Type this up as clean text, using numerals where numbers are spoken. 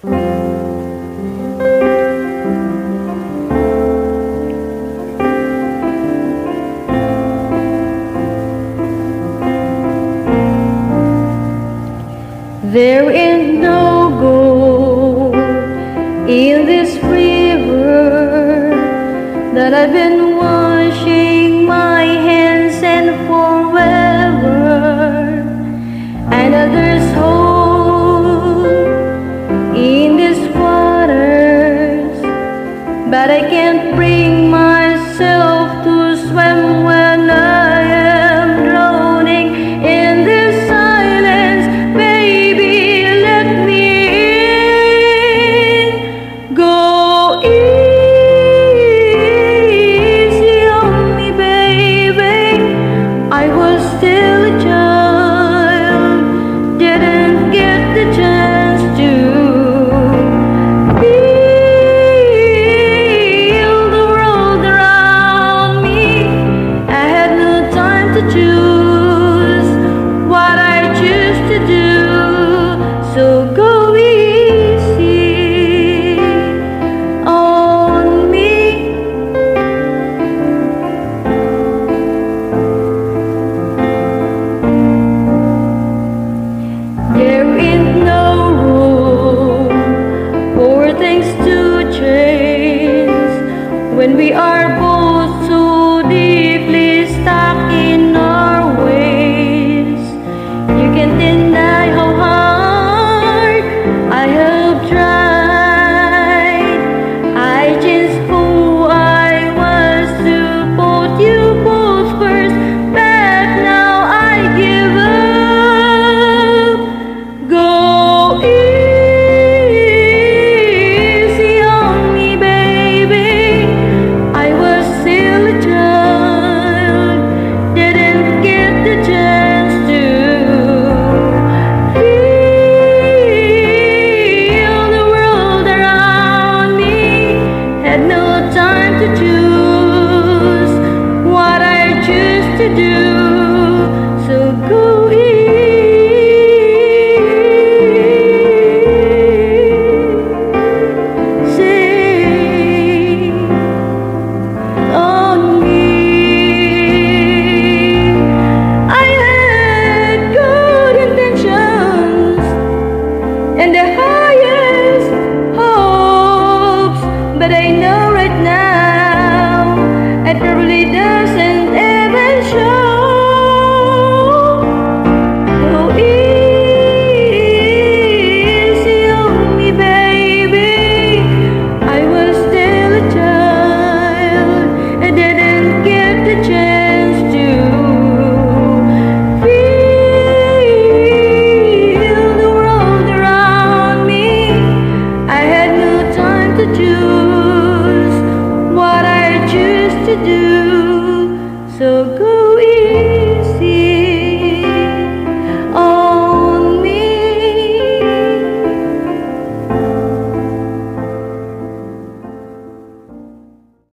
There is no gold in this river that I've been washing my hands in forever. And others hold in these waters, but I can't bring myself to swim when I am drowning in this silence. Baby, let me in. Go in. When we are both so deeply stuck in our ways, you can't deny how hard I have tried. I changed who I was to put you both first, but now I give up. Go easy on me, baby. And the highest hopes, but I know right now it probably doesn't even show. Go easy on me, baby. I was still a child and didn't get the chance to. Do